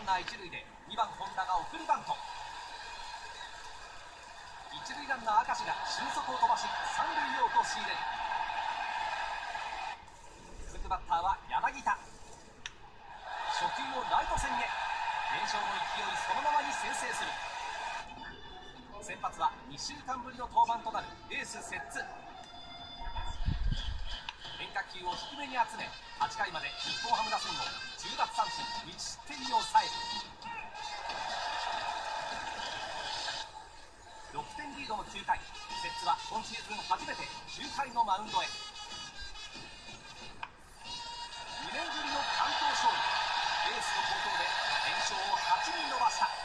ランナー一塁で2番本田が送りバント。一塁ランナー明石が俊足を飛ばし三塁を陥れる。続くバッターは柳田。初球をライト線へ。連勝の勢いそのままに先制する。先発は2週間ぶりの登板となるエース摂津。変化球を低めに集め8回まで日本ハム打線を10奪三振1失点に抑える。6点リードの9回、摂津は今シーズン初めて9回のマウンドへ。2年ぶりの完投勝利、エースの好投で連勝を8に伸ばした。